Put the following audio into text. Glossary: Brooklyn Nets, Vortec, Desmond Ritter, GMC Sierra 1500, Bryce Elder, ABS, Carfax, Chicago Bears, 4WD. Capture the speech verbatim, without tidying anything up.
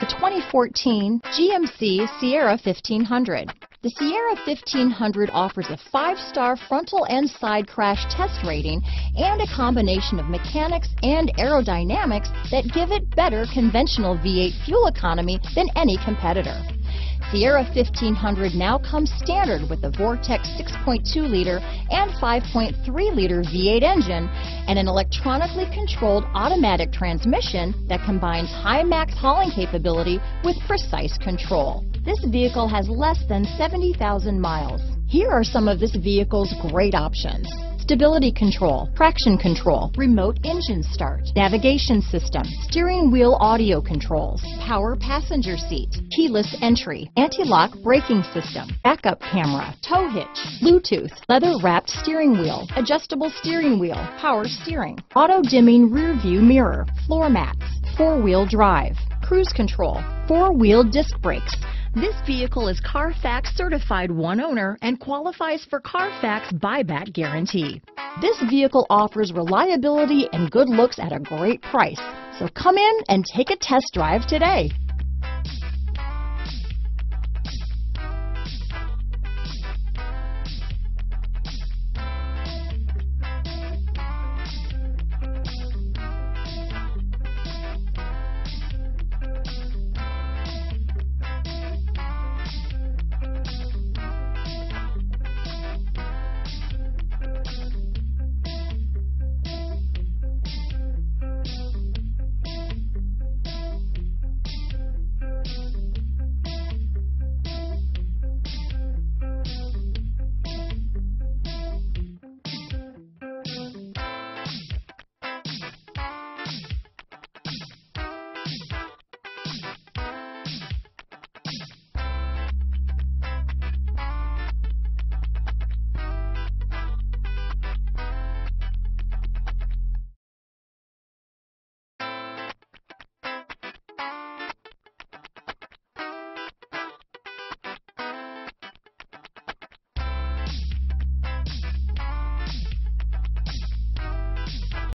The twenty fourteen G M C Sierra fifteen hundred. The Sierra fifteen hundred offers a five-star frontal and side crash test rating and a combination of mechanics and aerodynamics that give it better conventional V eight fuel economy than any competitor. Sierra fifteen hundred now comes standard with the Vortec six point two liter and five point three liter V eight engine and an electronically controlled automatic transmission that combines high max hauling capability with precise control. This vehicle has less than seventy thousand miles. Here are some of this vehicle's great options: stability control, traction control, remote engine start, navigation system, steering wheel audio controls, power passenger seat, keyless entry, anti-lock braking system, backup camera, tow hitch, Bluetooth, leather-wrapped steering wheel, adjustable steering wheel, power steering, auto-dimming rear-view mirror, floor mats, four-wheel drive, cruise control, four-wheel disc brakes. This vehicle is Carfax certified one owner and qualifies for Carfax buyback guarantee. This vehicle offers reliability and good looks at a great price. So come in and take a test drive today.